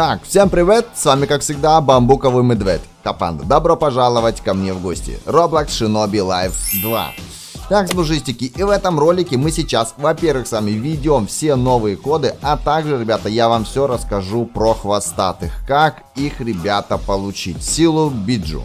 Так, всем привет, с вами как всегда Бамбуковый Медведь, КоПанда. Добро пожаловать ко мне в гости. Roblox Shinobi Life 2. Так, служистики, и в этом ролике мы сейчас, во-первых, с вами введем все новые коды, а также, ребята, я вам все расскажу про хвостатых, как их, ребята, получить, силу биджу.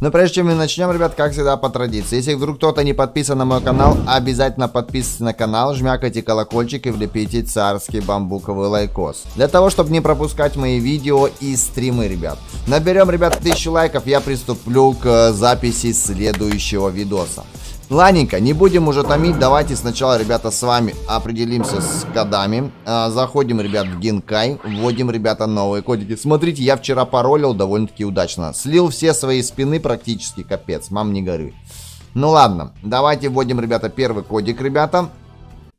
Но прежде чем мы начнем, ребят, как всегда по традиции, если вдруг кто-то не подписан на мой канал, обязательно подписывайтесь на канал, жмякайте колокольчик и влепите царский бамбуковый лайкос, для того, чтобы не пропускать мои видео и стримы, ребят. Наберем, ребят, 1000 лайков, я приступлю к записи следующего видоса. Ладненько, не будем уже томить, давайте сначала, ребята, с вами определимся с кодами. Заходим, ребят, в Генкай, вводим, ребята, новые кодики. Смотрите, я вчера паролил довольно-таки удачно. Слил все свои спины практически, капец, мам, не горюй. Ну ладно, давайте вводим, ребята, первый кодик, ребята.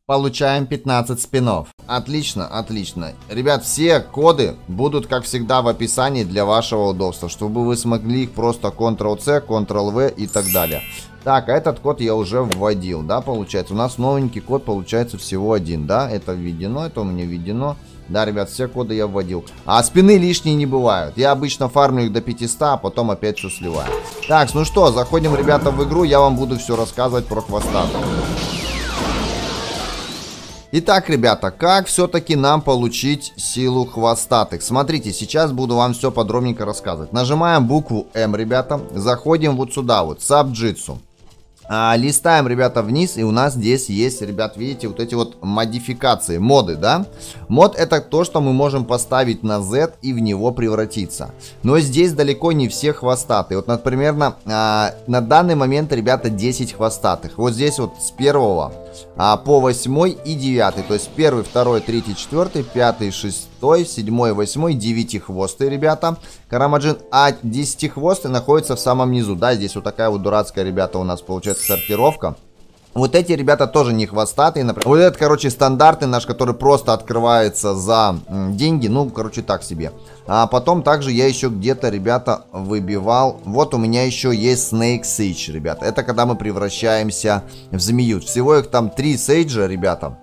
Получаем 15 спинов. Отлично, отлично. Ребят, все коды будут, как всегда, в описании для вашего удобства, чтобы вы смогли их просто Ctrl-C, Ctrl-V и так далее. Так, а этот код я уже вводил, да, получается. У нас новенький код, получается, всего один, да. Это введено, это у меня введено. Да, ребят, все коды я вводил. А спины лишние не бывают. Я обычно фармлю их до 500, а потом опять все сливаю. Так, ну что, заходим, ребята, в игру. Я вам буду все рассказывать про хвостатых. Итак, ребята, как все-таки нам получить силу хвостатых? Смотрите, сейчас буду вам все подробненько рассказывать. Нажимаем букву М, ребята. Заходим вот сюда, вот, сабджитсу. Листаем, ребята, вниз, и у нас здесь есть, ребят, видите, вот эти вот модификации, моды, да? Мод — это то, что мы можем поставить на Z и в него превратиться. Но здесь далеко не все хвостатые. Вот, например, на данный момент, ребята, 10 хвостатых. Вот здесь вот с 1 по 8 и 9. То есть 1, 2, 3, 4, 5, 6, 7, 8, 9 хвосты, ребята. Курама-джин, а 10 хвосты находится в самом низу. Да, здесь вот такая вот дурацкая, ребята, у нас получается сортировка. Вот эти ребята тоже не хвостатые, например. Вот этот, короче, стандартный наш, который просто открывается за деньги. Ну, короче, так себе. А потом также я еще где-то, ребята, выбивал. Вот у меня еще есть Snake Sage, ребята. Это когда мы превращаемся в змею. Всего их там 3 сейджа, ребята.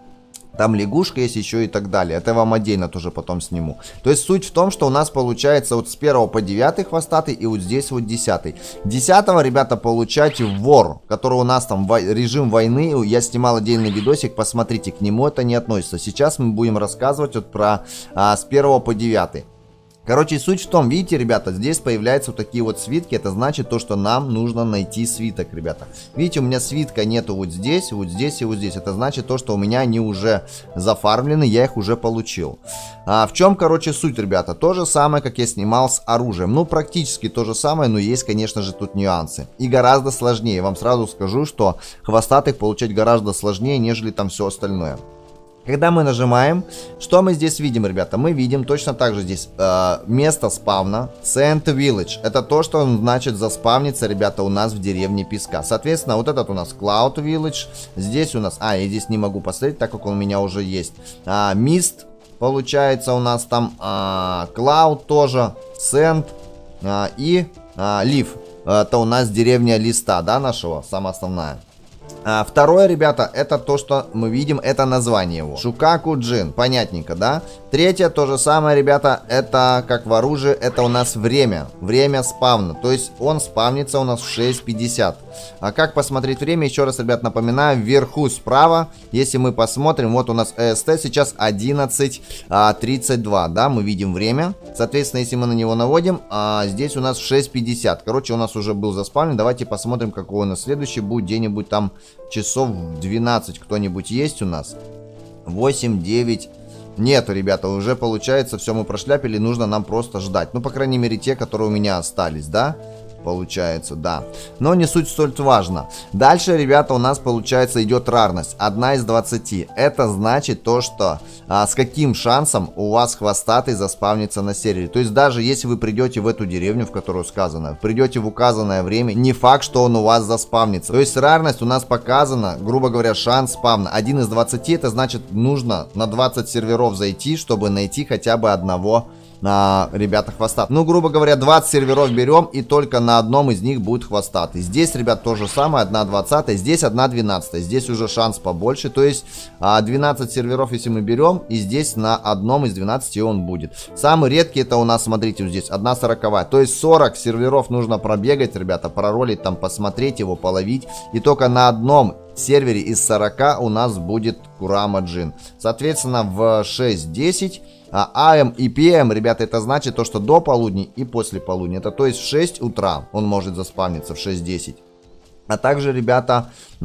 Там лягушка есть еще и так далее. Это я вам отдельно тоже потом сниму. То есть суть в том, что у нас получается вот с 1 по 9 хвостатый и вот здесь вот 10. 10-го, ребята, получать вор, который у нас там режим войны. Я снимал отдельный видосик, посмотрите, к нему это не относится. Сейчас мы будем рассказывать вот про с 1 по 9. Короче, суть в том, видите, ребята, здесь появляются вот такие вот свитки. Это значит то, что нам нужно найти свиток, ребята. Видите, у меня свитка нету вот здесь и вот здесь. Это значит то, что у меня они уже зафармлены, я их уже получил. В чем, короче, суть, ребята? То же самое, как я снимал с оружием. Ну, практически то же самое, но есть, конечно же, тут нюансы. И гораздо сложнее. Вам сразу скажу, что хвостатых получать гораздо сложнее, нежели там все остальное. Когда мы нажимаем, что мы здесь видим, ребята? Мы видим точно так же здесь место спавна Sand Village. Это то, что значит заспавнится, ребята, у нас в деревне песка. Соответственно, вот этот у нас Cloud Village. Здесь у нас... А, я здесь не могу посмотреть, так как он у меня уже есть. Mist, получается, у нас там Cloud тоже, Sand и Leaf. Это у нас деревня листа, да, нашего, самая основная. Второе, ребята, это то, что мы видим, это название его. Шукаку Джин, понятненько, да? Третье, то же самое, ребята, это как в оружии, это у нас время. Время спавна, то есть он спавнится у нас в 6:50. А как посмотреть время, еще раз, ребят, напоминаю, вверху справа, если мы посмотрим, вот у нас ЭСТ сейчас 11:32, да, мы видим время. Соответственно, если мы на него наводим, здесь у нас в 6:50. Короче, у нас уже был заспавнен, давайте посмотрим, какой у нас следующий будет, где-нибудь там... Часов 12 кто-нибудь есть у нас? 8, 9... Нету, ребята, уже получается, все мы прошляпили, нужно нам просто ждать. Ну, по крайней мере, те, которые у меня остались, да? Получается, да. Но не суть столь важно. Дальше, ребята, у нас, получается, идет рарность. 1 из 20. Это значит то, что с каким шансом у вас хвостатый заспавнится на сервере. То есть, даже если вы придете в эту деревню, в которую сказано, придете в указанное время, не факт, что он у вас заспавнится. То есть, рарность у нас показана, грубо говоря, шанс спавна. 1 из 20, это значит, нужно на 20 серверов зайти, чтобы найти хотя бы одного на ребята хвостатых. Ну, грубо говоря, 20 серверов берем, и только на одном из них будет хвостатый. Здесь, ребят, то же самое, 1/20, здесь 1/12. Здесь уже шанс побольше, то есть 12 серверов, если мы берем, и здесь на одном из 12 он будет. Самый редкий это у нас, смотрите, вот здесь 1/40. То есть 40 серверов нужно пробегать, ребята, проролить там, посмотреть его, половить. И только на одном сервере из 40 у нас будет Курама-джин. Соответственно, в 6-10... АМ и ПМ, ребята, это значит то, что до полудня и после полудня. Это то есть в 6 утра он может заспавниться, в 6:10. А также, ребята, в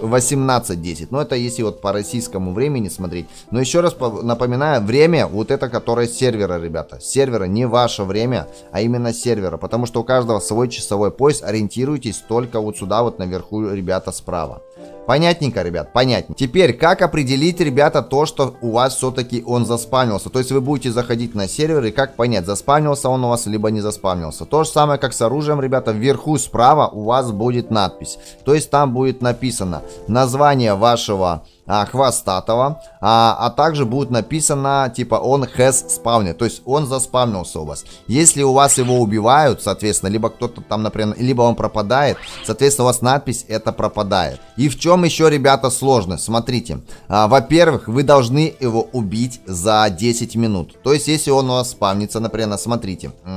18:10. Но это если вот по российскому времени смотреть. Но еще раз напоминаю, время вот это, которое сервера, ребята. Сервера, не ваше время, а именно сервера. Потому что у каждого свой часовой пояс. Ориентируйтесь только вот сюда, вот наверху, ребята, справа. Понятненько, ребят, понятно. Теперь, как определить, ребята, то, что у вас все-таки он заспавнился? То есть вы будете заходить на сервер и как понять, заспавнился он у вас, либо не заспавнился. То же самое, как с оружием, ребята, вверху справа у вас будет надпись. То есть там будет написано название вашего хвостатого, а также будет написано, типа, он has spawned, то есть он заспавнился у вас. Если у вас его убивают, соответственно, либо кто-то там, например, либо он пропадает, соответственно, у вас надпись «это пропадает». И в чем еще, ребята, сложность? Смотрите, во-первых, вы должны его убить за 10 минут. То есть, если он у вас спавнится, например, смотрите, в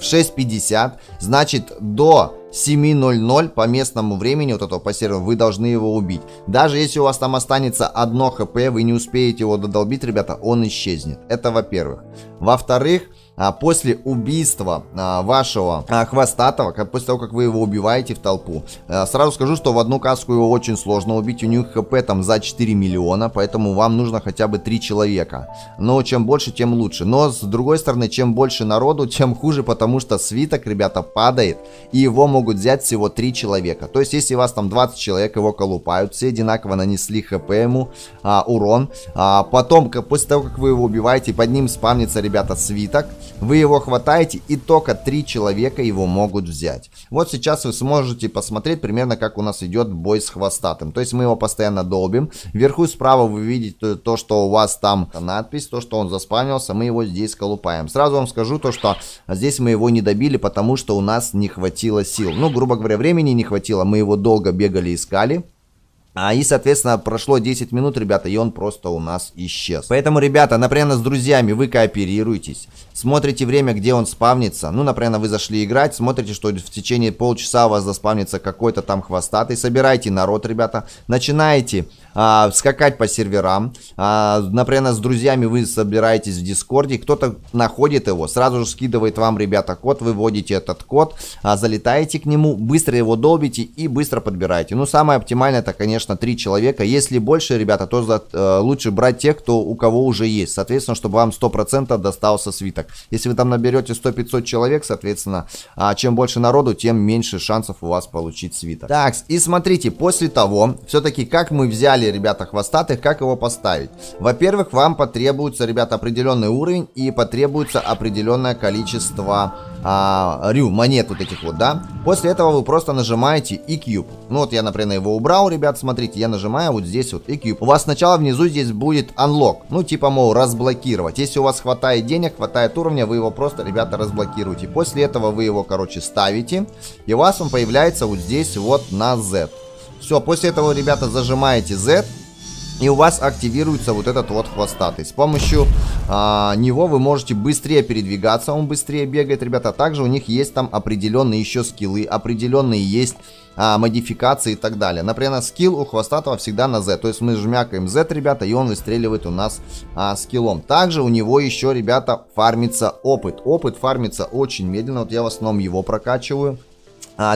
6:50, значит, до 7:00 по местному времени, вот этого по серверу, вы должны его убить. Даже если у вас там останется 1 хп, вы не успеете его додолбить, ребята, он исчезнет. Это во-первых. Во-вторых, после убийства вашего хвостатого, после того, как вы его убиваете в толпу, сразу скажу, что в одну каску его очень сложно убить, у них хп там за 4 миллиона, поэтому вам нужно хотя бы 3 человека. Но чем больше, тем лучше. Но с другой стороны, чем больше народу, тем хуже, потому что свиток, ребята, падает, и его могут взять всего 3 человека. То есть, если у вас там 20 человек, его колупают, все одинаково нанесли хп ему, урон. Потом, после того, как вы его убиваете, под ним спавнится, ребята, свиток. Вы его хватаете, и только 3 человека его могут взять. Вот сейчас вы сможете посмотреть примерно, как у нас идет бой с хвостатым. То есть мы его постоянно долбим. Вверху справа вы видите то, что у вас там надпись, то, что он заспавнился, мы его здесь колупаем. Сразу вам скажу то, что здесь мы его не добили, потому что у нас не хватило сил. Ну, грубо говоря, времени не хватило, мы его долго бегали, искали. И, соответственно, прошло 10 минут, ребята, и он просто у нас исчез. Поэтому, ребята, например, с друзьями вы кооперируетесь, смотрите время, где он спавнится. Ну, например, вы зашли играть, смотрите, что в течение полчаса у вас заспавнится какой-то там хвостатый. Собирайте народ, ребята, начинаете скакать по серверам. Например, с друзьями вы собираетесь в Дискорде, кто-то находит его, сразу же скидывает вам, ребята, код, вы вводите этот код, залетаете к нему, быстро его долбите и быстро подбираете. Ну, самое оптимальное, это, конечно, 3 человека. Если больше, ребята, то лучше брать тех, у кого уже есть. Соответственно, чтобы вам 100% достался свиток. Если вы там наберете 100-500 человек, соответственно, чем больше народу, тем меньше шансов у вас получить свиток. Так, и смотрите, после того, все-таки, как мы взяли, ребята, хвостатых, как его поставить? Во-первых, вам потребуется, ребята, определенный уровень и потребуется определенное количество монет вот этих вот, да. После этого вы просто нажимаете и кьюб. Ну вот я, например, его убрал, ребят, смотрите, я нажимаю вот здесь вот и кьюб. У вас сначала внизу здесь будет unlock, ну типа, мол, разблокировать. Если у вас хватает денег, хватает уровня, вы его просто, ребята, разблокируете. После этого вы его, короче, ставите, и у вас он появляется вот здесь вот на Z. Все, после этого, ребята, зажимаете Z. И у вас активируется вот этот вот хвостатый. С помощью него вы можете быстрее передвигаться, он быстрее бегает, ребята. Также у них есть там определенные еще скиллы, определенные есть модификации и так далее. Например, скилл у хвостатого всегда на Z. То есть мы жмякаем Z, ребята, и он выстреливает у нас скиллом. Также у него еще, ребята, фармится опыт. Опыт фармится очень медленно, вот я в основном его прокачиваю.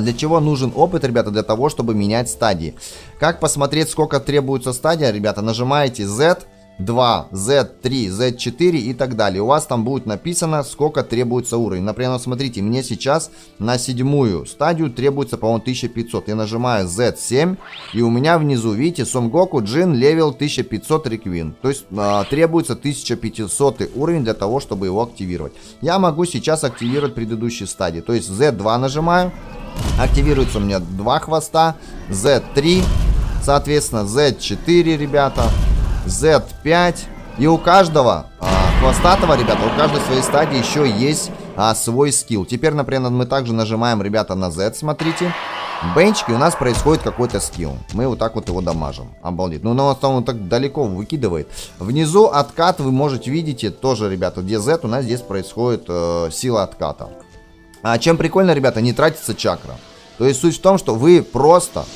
Для чего нужен опыт, ребята? Для того, чтобы менять стадии. Как посмотреть, сколько требуется стадия, ребята? Нажимаете Z2, Z3, Z4 и так далее. У вас там будет написано, сколько требуется уровень. Например, смотрите, мне сейчас на 7-ю стадию требуется, по-моему, 1500. Я нажимаю Z7, и у меня внизу, видите, Сон Гоку Джин левел 1500 реквин. То есть требуется 1500 уровень для того, чтобы его активировать. Я могу сейчас активировать предыдущие стадии. То есть Z2 нажимаю. Активируется у меня 2 хвоста, Z3, соответственно, Z4, ребята, Z5. И у каждого хвостатого, ребята, у каждой своей стадии еще есть свой скилл. Теперь, например, мы также нажимаем, ребята, на Z, смотрите. Бенчик, и у нас происходит какой-то скилл. Мы вот так вот его дамажим. Обалдеть. Ну, но он так далеко выкидывает. Внизу откат вы можете видеть тоже, ребята, где Z, у нас здесь происходит сила отката. А чем прикольно, ребята, не тратится чакра. То есть суть в том, что вы просто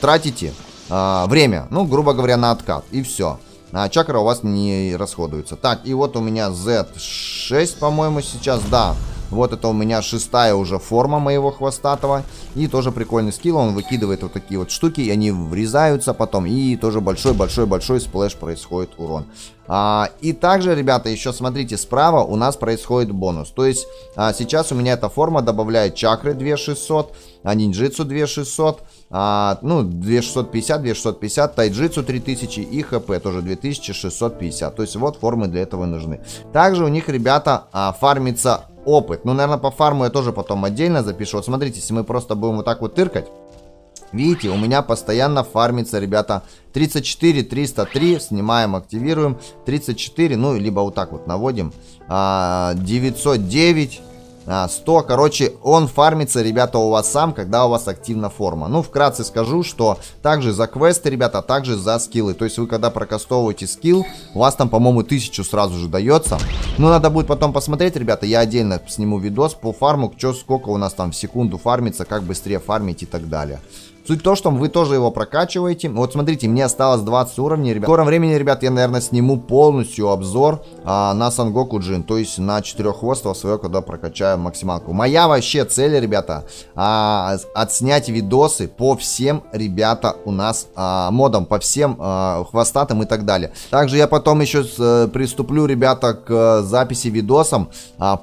тратите время, ну, грубо говоря, на откат, и все. А чакра у вас не расходуется. Так, и вот у меня Z6, по-моему, сейчас, да. Вот это у меня 6-я уже форма моего хвостатого. И тоже прикольный скилл. Он выкидывает вот такие вот штуки. И они врезаются потом. И тоже большой-большой-большой сплэш происходит урон. И также, ребята, еще смотрите, справа у нас происходит бонус. То есть сейчас у меня эта форма добавляет чакры 2600, ниндзюцу 2600, ну 2650, 2650, тайджицу 3000 и хп тоже 2650. То есть вот формы для этого нужны. Также у них, ребята, фармится опыт. Ну, наверное, по фарму я тоже потом отдельно запишу. Вот смотрите, если мы просто будем вот так вот тыркать, видите, у меня постоянно фармится, ребята, 34, 303, снимаем, активируем, 34, ну, либо вот так вот наводим, 909, 100, короче, он фармится, ребята, у вас сам, когда у вас активна форма. Ну, вкратце скажу, что также за квесты, ребята, а также за скиллы. То есть вы когда прокастовываете скилл, у вас там, по-моему, 1000 сразу же дается. Ну, надо будет потом посмотреть, ребята, я отдельно сниму видос по фарму, что, сколько у нас там в секунду фармится, как быстрее фармить и так далее. Суть в том, что вы тоже его прокачиваете. Вот смотрите, мне осталось 20 уровней, ребят. В скором времени, ребят, я, наверное, сниму полностью обзор на Сангоку Джин. То есть на 4-хвостого свое, когда прокачаю максималку. Моя вообще цель, ребята, отснять видосы по всем, ребята, у нас модам. По всем хвостатым и так далее. Также я потом еще приступлю, ребята, к записи видосам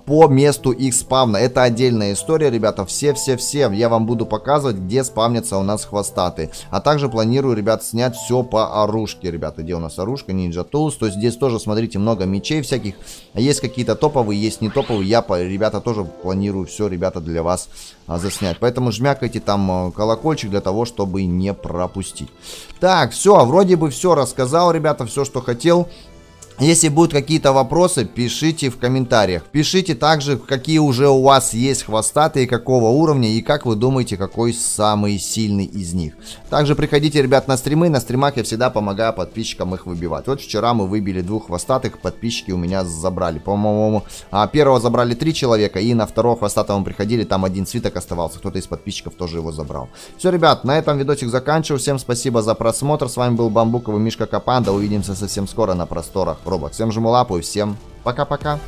по месту их спавна. Это отдельная история, ребята. Все-все-все я вам буду показывать, где спавнятся у нас хвостаты. А также планирую, ребят, снять все по оружке, ребята. Где у нас оружка? Ninja Tools. То есть здесь тоже, смотрите, много мечей всяких. Есть какие-то топовые, есть не топовые. Я, ребята, тоже планирую все, ребята, для вас заснять. Поэтому жмякайте там колокольчик для того, чтобы не пропустить. Так, все, вроде бы все рассказал, ребята, все, что хотел. Если будут какие-то вопросы, пишите в комментариях. Пишите также, какие уже у вас есть хвостатые, какого уровня и как вы думаете, какой самый сильный из них. Также приходите, ребят, на стримы. На стримах я всегда помогаю подписчикам их выбивать. Вот вчера мы выбили 2 хвостатых, подписчики у меня забрали. По-моему, первого забрали 3 человека, и на второго хвостатого приходили, там один свиток оставался. Кто-то из подписчиков тоже его забрал. Все, ребят, на этом видосик заканчиваю. Всем спасибо за просмотр. С вами был Бамбуковый Мишка КоПанда. Увидимся совсем скоро на просторах Roblox. Всем жму лапу и всем пока-пока.